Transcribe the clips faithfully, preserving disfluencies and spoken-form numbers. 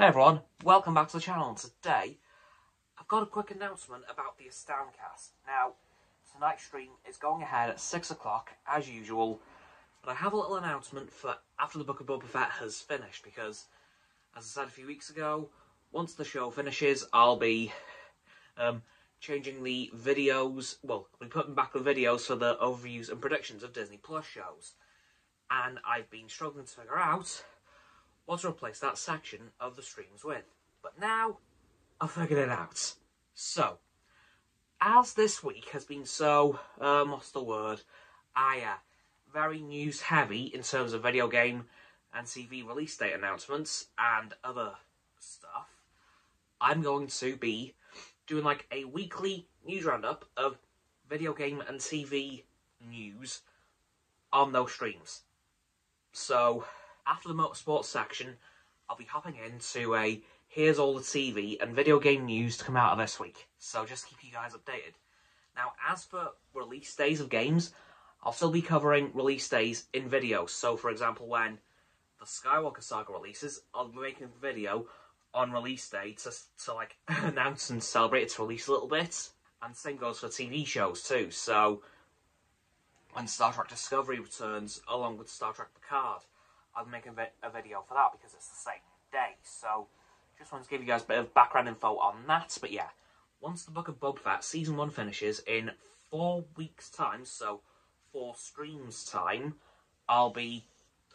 Hey everyone, welcome back to the channel. Today, I've got a quick announcement about the Astoundcast. Now, tonight's stream is going ahead at six o'clock, as usual, but I have a little announcement for after the Book of Boba Fett has finished, because, as I said a few weeks ago, once the show finishes, I'll be um, changing the videos, well, I'll be putting back the videos for the overviews and predictions of Disney Plus shows, and I've been struggling to figure out to replace that section of the streams with. But now, I've figured it out. So, as this week has been so, um, what's the word, I, uh, very news heavy in terms of video game and T V release date announcements and other stuff, I'm going to be doing like a weekly news roundup of video game and T V news on those streams. So, after the motorsports section, I'll be hopping into a here's all the T V and video game news to come out of this week. So just keep you guys updated. Now, as for release days of games, I'll still be covering release days in videos. So, for example, when the Skywalker saga releases, I'll be making a video on release day to, to like, announce and celebrate its release a little bit. And the same goes for T V shows too. So, when Star Trek Discovery returns, along with Star Trek Picard, I'll make a, vi a video for that because it's the same day. So, just wanted to give you guys a bit of background info on that. But yeah, once the Book of Boba Fett Season one finishes in four weeks' time, so four streams' time, I'll be,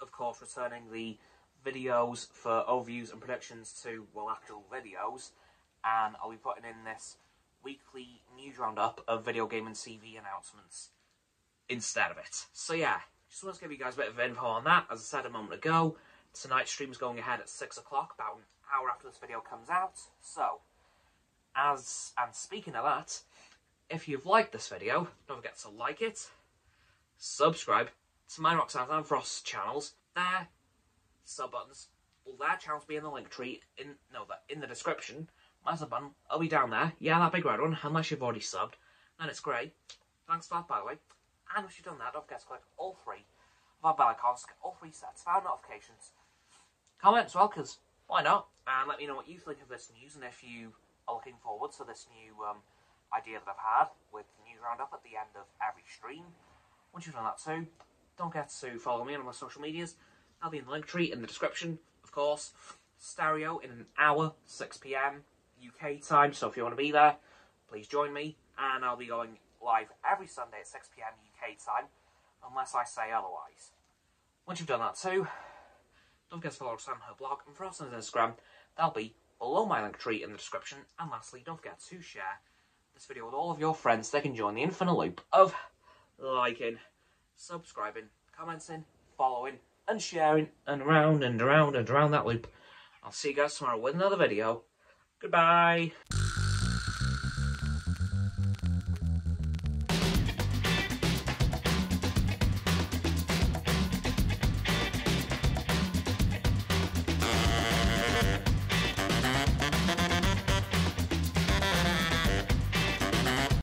of course, returning the videos for overviews and predictions to, well, actual videos. And I'll be putting in this weekly news roundup of video game and T V announcements instead of it. So yeah. Just want to give you guys a bit of info on that. As I said a moment ago, tonight's stream is going ahead at six o'clock, about an hour after this video comes out. So, as and speaking of that, if you've liked this video, don't forget to like it, subscribe to my Roxanne and Frost's channels. Their sub buttons, well, their channels be in the link tree, in, no, in the description. My sub button will be down there. Yeah, that big red one, unless you've already subbed. And it's grey. Thanks for that, by the way. And once you've done that, don't forget to click all three of our bell icons to get all three sets of our notifications. Comment as well, because why not? And let me know what you think of this news and if you are looking forward to this new um, idea that I've had with the news roundup at the end of every stream. Once you've done that too, don't forget to follow me on my social medias. I'll be in the link tree in the description, of course. Stereo in an hour, six p m U K time, so if you want to be there, please join me. And I'll be going live every Sunday at six p m U K time, unless I say otherwise. Once you've done that too, don't forget to follow Roxanne on her blog and for us on Instagram. That'll be below my link tree in the description. And lastly, don't forget to share this video with all of your friends so they can join the infinite loop of liking, subscribing, commenting, following, and sharing, and around and around and around that loop. I'll see you guys tomorrow with another video. Goodbye!